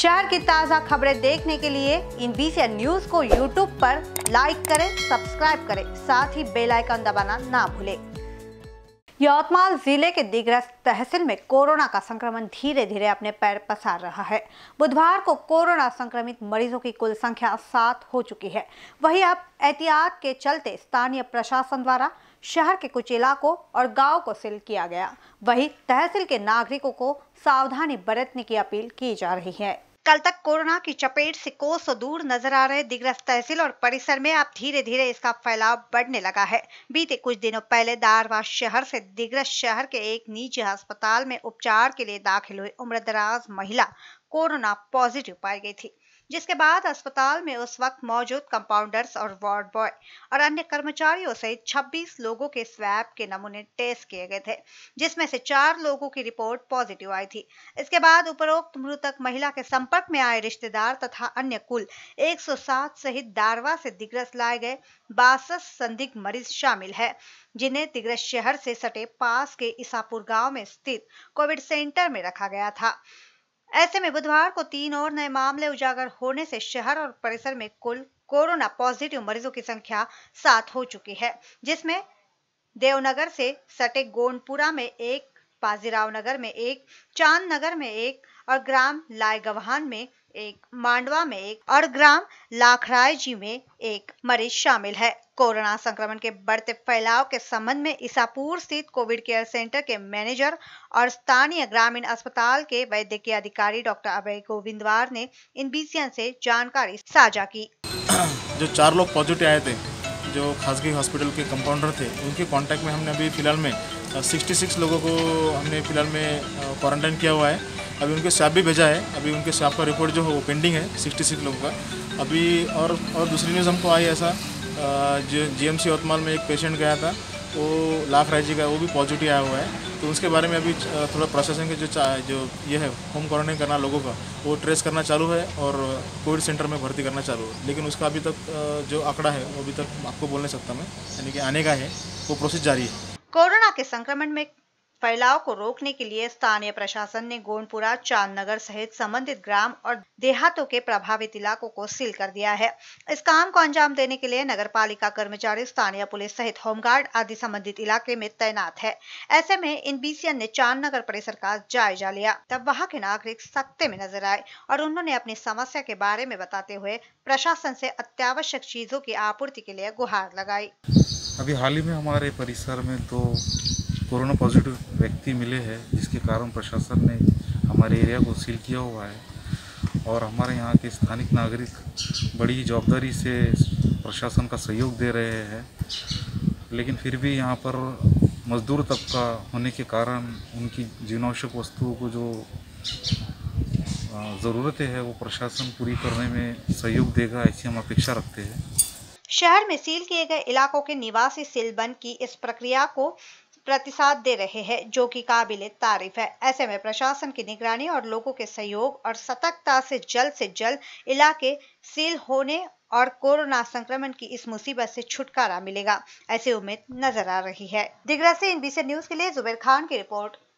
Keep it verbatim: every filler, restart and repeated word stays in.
शहर की ताज़ा खबरें देखने के लिए इन बीसीएन न्यूज को यूट्यूब पर लाइक करें, सब्सक्राइब करें, साथ ही बेल आइकन दबाना ना भूलें। यवतमाल जिले के दिग्रस तहसील में कोरोना का संक्रमण धीरे धीरे अपने पैर पसार रहा है। बुधवार को कोरोना संक्रमित मरीजों की कुल संख्या सात हो चुकी है। वहीं अब एहतियात के चलते स्थानीय प्रशासन द्वारा शहर के कुछ इलाकों और गांव को सील किया गया। वहीं तहसील के नागरिकों को सावधानी बरतने की अपील की जा रही है। कल तक कोरोना की चपेट से कोसों दूर नजर आ रहे दिग्रस तहसील और परिसर में अब धीरे धीरे इसका फैलाव बढ़ने लगा है। बीते कुछ दिनों पहले दारवास शहर से दिग्रस शहर के एक निजी अस्पताल में उपचार के लिए दाखिल हुई उम्रदराज महिला कोरोना पॉजिटिव पाई गई थी, जिसके बाद अस्पताल में उस वक्त मौजूद कंपाउंडर्स और वार्ड बॉय और अन्य कर्मचारियों सहित छब्बीस लोगों के स्वैब के नमूने टेस्ट किए गए थे, जिसमें से चार लोगों की रिपोर्ट पॉजिटिव आई थी। इसके बाद उपरोक्त मृतक महिला के संपर्क में आए रिश्तेदार तथा अन्य कुल एक सौ सात सहित दारवा से दिग्रस लाए गए बासठ संदिग्ध मरीज शामिल है, जिन्हें दिग्रस शहर से सटे पास के ईसापुर गाँव में स्थित कोविड सेंटर में रखा गया था। ऐसे में बुधवार को तीन और नए मामले उजागर होने से शहर और परिसर में कुल कोरोना पॉजिटिव मरीजों की संख्या सात हो चुकी है, जिसमें देवनगर से सटे गोंडपुरा में एक, बाजीरावनगर में एक, चांदनगर में एक और ग्राम लाई गवहान में एक, मांडवा में एक और ग्राम लाखरायजी में एक मरीज शामिल है। कोरोना संक्रमण के बढ़ते फैलाव के संबंध में ईसापुर स्थित कोविड केयर सेंटर के मैनेजर और स्थानीय ग्रामीण अस्पताल के वैद्यकीय अधिकारी डॉक्टर अभय गोविंदवार ने इन बीसीएन से जानकारी साझा की। जो चार लोग पॉजिटिव आए थे, जो खासगी हॉस्पिटल के कंपाउंडर थे, उनके कॉन्टैक्ट में हमने अभी फिलहाल में सिक्सटी सिक्स लोगों को हमने फिलहाल में क्वारंटाइन किया हुआ है। अभी उनके स्वैब भी भेजा है, अभी उनके स्वैब का रिपोर्ट जो है वो पेंडिंग है छियासठ लोगों का। अभी और और दूसरी न्यूज़ हमको आई ऐसा, जो जी एम सी ओतमाल में एक पेशेंट गया था, वो लाखरायजी का, वो भी पॉजिटिव आया हुआ है। तो उसके बारे में अभी थोड़ा प्रोसेसिंग के जो जो ये है होम क्वारंटाइन करना लोगों का, वो ट्रेस करना चालू है और कोविड सेंटर में भर्ती करना चालू है। लेकिन उसका अभी तक जो आंकड़ा है वो अभी तक आपको बोल नहीं सकता मैं, यानी कि आने का है, वो प्रोसेस जारी है। कोरोना के संक्रमण में फैलाव को रोकने के लिए स्थानीय प्रशासन ने गोंडपुरा, चांदनगर सहित संबंधित ग्राम और देहातों के प्रभावित इलाकों को सील कर दिया है। इस काम को अंजाम देने के लिए नगर पालिका कर्मचारी, स्थानीय पुलिस सहित होमगार्ड आदि संबंधित इलाके में तैनात है। ऐसे में इन बीसीएन ने चांदनगर परिसर का जायजा लिया, तब वहाँ के नागरिक सख्ते में नजर आए और उन्होंने अपनी समस्या के बारे में बताते हुए प्रशासन से अत्यावश्यक चीजों की आपूर्ति के लिए गुहार लगाई। अभी हाल ही में हमारे परिसर में दो कोरोना पॉजिटिव व्यक्ति मिले हैं, जिसके कारण प्रशासन ने हमारे एरिया को सील किया हुआ है और हमारे यहाँ के स्थानिक नागरिक बड़ी जवाबदारी से प्रशासन का सहयोग दे रहे हैं। लेकिन फिर भी यहाँ पर मजदूर तबका होने के कारण उनकी जीवनावश्यक वस्तुओं को जो ज़रूरतें हैं वो प्रशासन पूरी करने में सहयोग देगा, ऐसी हम अपेक्षा रखते हैं। शहर में सील किए गए इलाकों के निवासी सील बंद की इस प्रक्रिया को प्रतिसाद दे रहे हैं, जो कि काबिले तारीफ है। ऐसे में प्रशासन की निगरानी और लोगों के सहयोग और सतर्कता से जल्द से जल्द इलाके सील होने और कोरोना संक्रमण की इस मुसीबत से छुटकारा मिलेगा, ऐसी उम्मीद नजर आ रही है। दिग्रस से इन बीसीएन न्यूज के लिए जुबेर खान की रिपोर्ट।